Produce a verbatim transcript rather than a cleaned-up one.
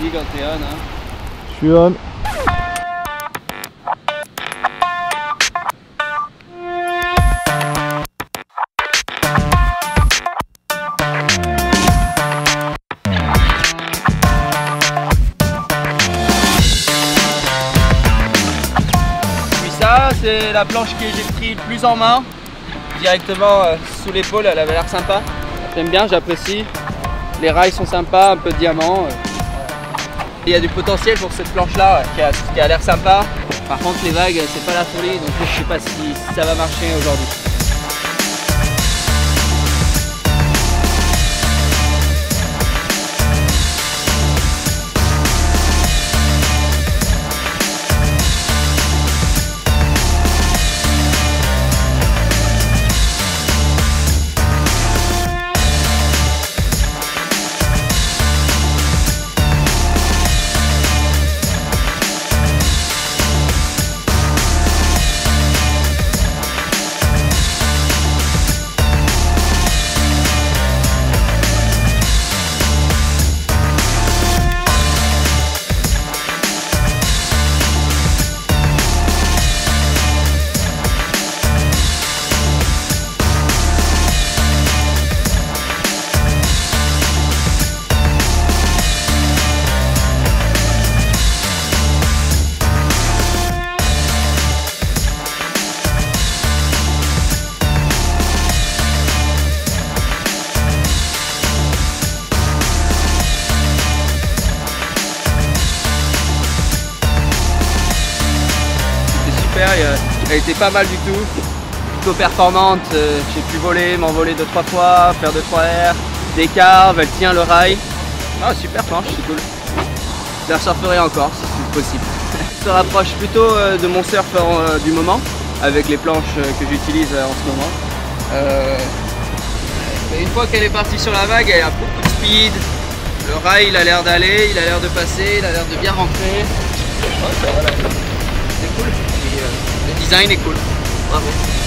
Ligue on, t'es on, hein. Je suis on. Puis ça, c'est la planche que j'ai pris le plus en main. Directement sous l'épaule, elle avait l'air sympa. J'aime bien, j'apprécie. Les rails sont sympas, un peu de diamant. Il y a du potentiel pour cette planche-là qui a, qui a l'air sympa. Par contre, les vagues, c'est pas la folie, donc je sais pas si ça va marcher aujourd'hui. Elle était pas mal du tout, plutôt performante, j'ai pu voler, m'envoler deux trois fois, faire deux trois airs, des carves, elle tient le rail. Ah, super planche, c'est cool. Je la surferai encore si c'est possible. Je me rapproche plutôt de mon surf du moment, avec les planches que j'utilise en ce moment. Euh, une fois qu'elle est partie sur la vague, elle a beaucoup de speed, le rail il a l'air d'aller, il a l'air de passer, il a l'air de bien rentrer. Oh, c'est cool. Le design est cool, bravo.